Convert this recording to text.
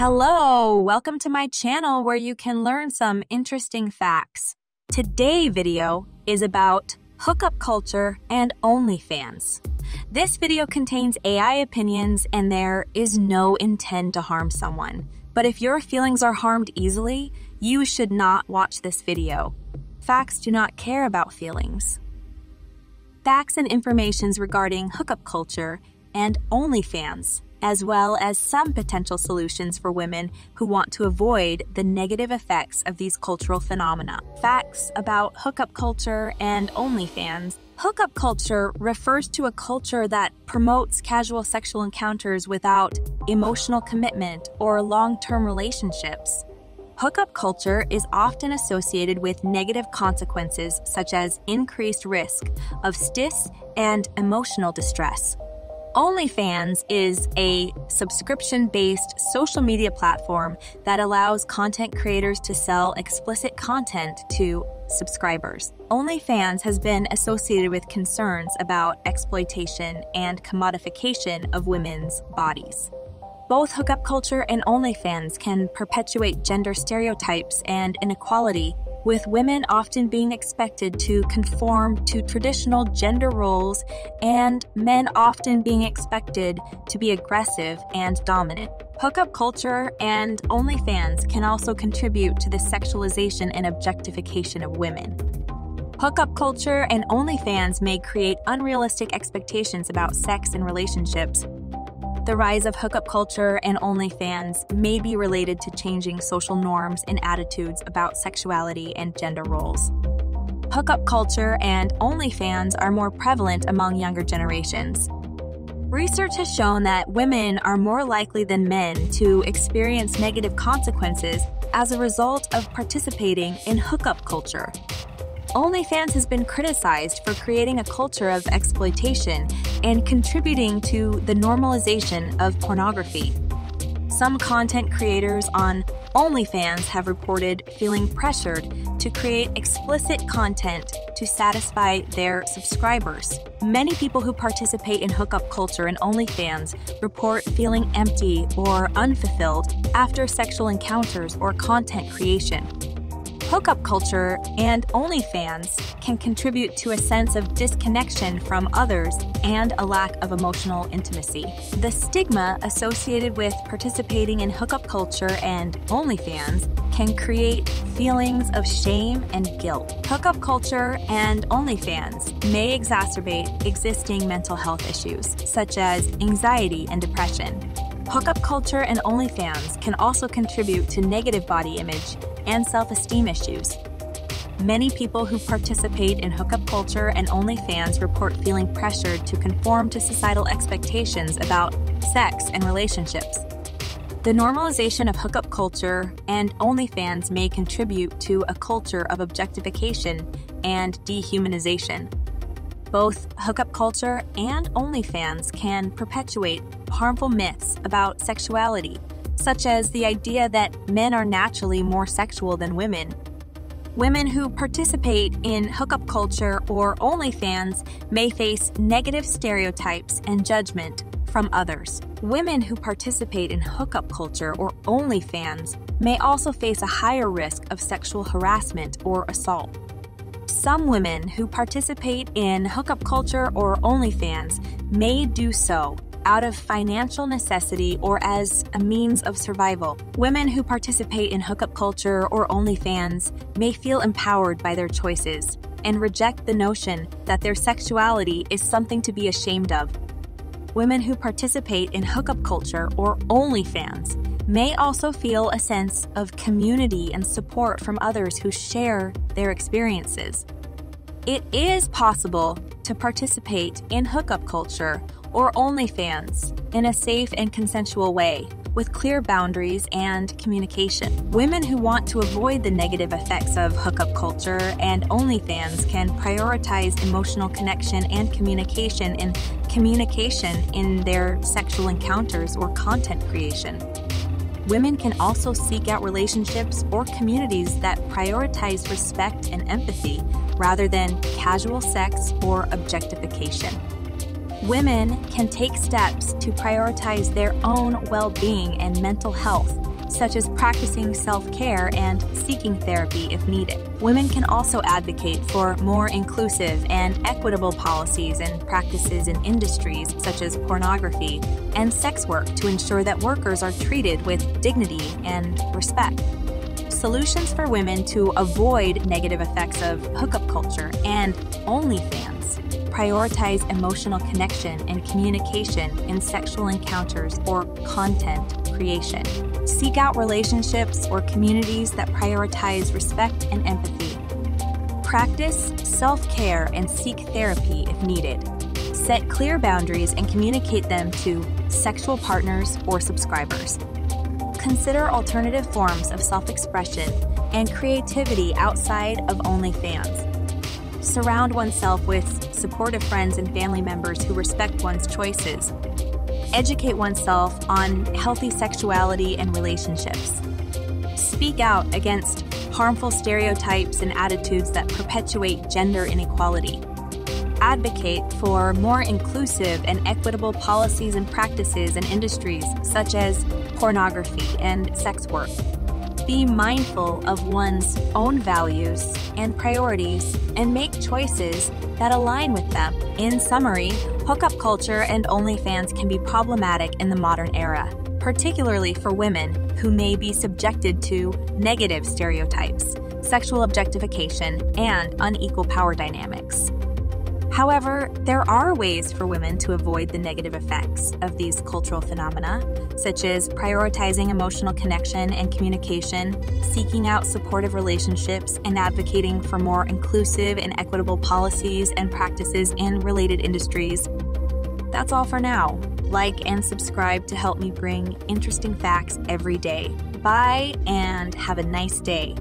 Hello, welcome to my channel where you can learn some interesting facts. Today's video is about hookup culture and OnlyFans. This video contains AI opinions and there is no intent to harm someone. But if your feelings are harmed easily, you should not watch this video. Facts do not care about feelings. Facts and informations regarding hookup culture and OnlyFans, as well as some potential solutions for women who want to avoid the negative effects of these cultural phenomena. Facts about hookup culture and OnlyFans. Hookup culture refers to a culture that promotes casual sexual encounters without emotional commitment or long-term relationships. Hookup culture is often associated with negative consequences such as increased risk of STIs and emotional distress. OnlyFans is a subscription-based social media platform that allows content creators to sell explicit content to subscribers. OnlyFans has been associated with concerns about exploitation and commodification of women's bodies. Both hookup culture and OnlyFans can perpetuate gender stereotypes and inequality, with women often being expected to conform to traditional gender roles and men often being expected to be aggressive and dominant. Hookup culture and OnlyFans can also contribute to the sexualization and objectification of women. Hookup culture and OnlyFans may create unrealistic expectations about sex and relationships. The rise of hookup culture and OnlyFans may be related to changing social norms and attitudes about sexuality and gender roles. Hookup culture and OnlyFans are more prevalent among younger generations. Research has shown that women are more likely than men to experience negative consequences as a result of participating in hookup culture. OnlyFans has been criticized for creating a culture of exploitation and contributing to the normalization of pornography. Some content creators on OnlyFans have reported feeling pressured to create explicit content to satisfy their subscribers. Many people who participate in hookup culture and OnlyFans report feeling empty or unfulfilled after sexual encounters or content creation. Hookup culture and OnlyFans can contribute to a sense of disconnection from others and a lack of emotional intimacy. The stigma associated with participating in hookup culture and OnlyFans can create feelings of shame and guilt. Hookup culture and OnlyFans may exacerbate existing mental health issues, such as anxiety and depression. Hookup culture and OnlyFans can also contribute to negative body image and self-esteem issues. Many people who participate in hookup culture and OnlyFans report feeling pressured to conform to societal expectations about sex and relationships. The normalization of hookup culture and OnlyFans may contribute to a culture of objectification and dehumanization. Both hookup culture and OnlyFans can perpetuate harmful myths about sexuality, such as the idea that men are naturally more sexual than women. Women who participate in hookup culture or OnlyFans may face negative stereotypes and judgment from others. Women who participate in hookup culture or OnlyFans may also face a higher risk of sexual harassment or assault. Some women who participate in hookup culture or OnlyFans may do so out of financial necessity or as a means of survival. Women who participate in hookup culture or OnlyFans may feel empowered by their choices and reject the notion that their sexuality is something to be ashamed of. Women who participate in hookup culture or OnlyFans may also feel a sense of community and support from others who share their experiences. It is possible to participate in hookup culture or OnlyFans in a safe and consensual way, with clear boundaries and communication. Women who want to avoid the negative effects of hookup culture and OnlyFans can prioritize emotional connection and communication in their sexual encounters or content creation. Women can also seek out relationships or communities that prioritize respect and empathy rather than casual sex or objectification. Women can take steps to prioritize their own well-being and mental health, such as practicing self-care and seeking therapy if needed. Women can also advocate for more inclusive and equitable policies and practices in industries such as pornography and sex work to ensure that workers are treated with dignity and respect. Solutions for women to avoid negative effects of hookup culture and OnlyFans. Prioritize emotional connection and communication in sexual encounters or content creation. Seek out relationships or communities that prioritize respect and empathy. Practice self-care and seek therapy if needed. Set clear boundaries and communicate them to sexual partners or subscribers. Consider alternative forms of self-expression and creativity outside of OnlyFans. Surround oneself with supportive friends and family members who respect one's choices. Educate oneself on healthy sexuality and relationships. Speak out against harmful stereotypes and attitudes that perpetuate gender inequality. Advocate for more inclusive and equitable policies and practices in industries such as pornography and sex work. Be mindful of one's own values and priorities and make choices that align with them. In summary, hookup culture and OnlyFans can be problematic in the modern era, particularly for women who may be subjected to negative stereotypes, sexual objectification, and unequal power dynamics. However, there are ways for women to avoid the negative effects of these cultural phenomena, such as prioritizing emotional connection and communication, seeking out supportive relationships, and advocating for more inclusive and equitable policies and practices in related industries. That's all for now. Like and subscribe to help me bring interesting facts every day. Bye, and have a nice day.